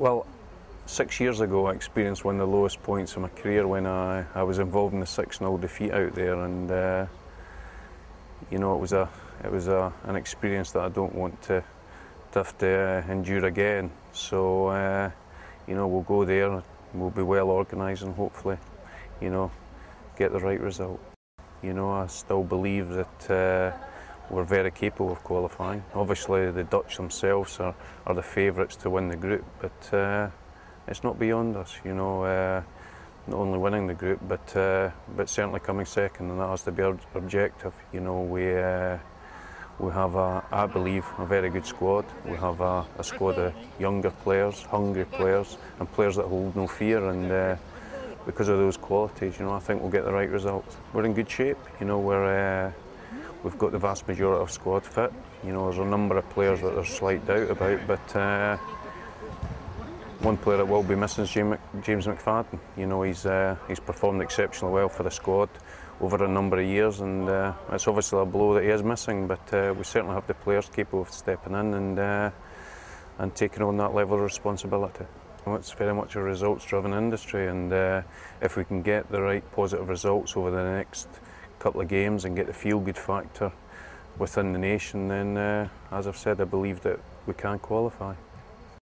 Well, 6 years ago I experienced one of the lowest points of my career when I was involved in the 6-0 defeat out there, and you know, it was an experience that I don't want to have to endure again. So you know, we'll go there, we'll be well organised, and hopefully, you know, get the right result. You know, I still believe that we're very capable of qualifying. Obviously, the Dutch themselves are the favourites to win the group, but it's not beyond us. You know, not only winning the group, but certainly coming second, and that has to be our objective. You know, we have, I believe, a very good squad. We have a squad of younger players, hungry players, and players that hold no fear. And because of those qualities, you know, I think we'll get the right results. We're in good shape. You know, we've got the vast majority of squad fit. You know, there's a number of players that there's slight doubt about, but one player that will be missing is James McFadden. You know, he's performed exceptionally well for the squad over a number of years, and it's obviously a blow that he is missing, but we certainly have the players capable of stepping in and taking on that level of responsibility. Well, it's very much a results-driven industry, and if we can get the right positive results over the next couple of games and get the feel-good factor within the nation, then as I've said, I believe that we can qualify.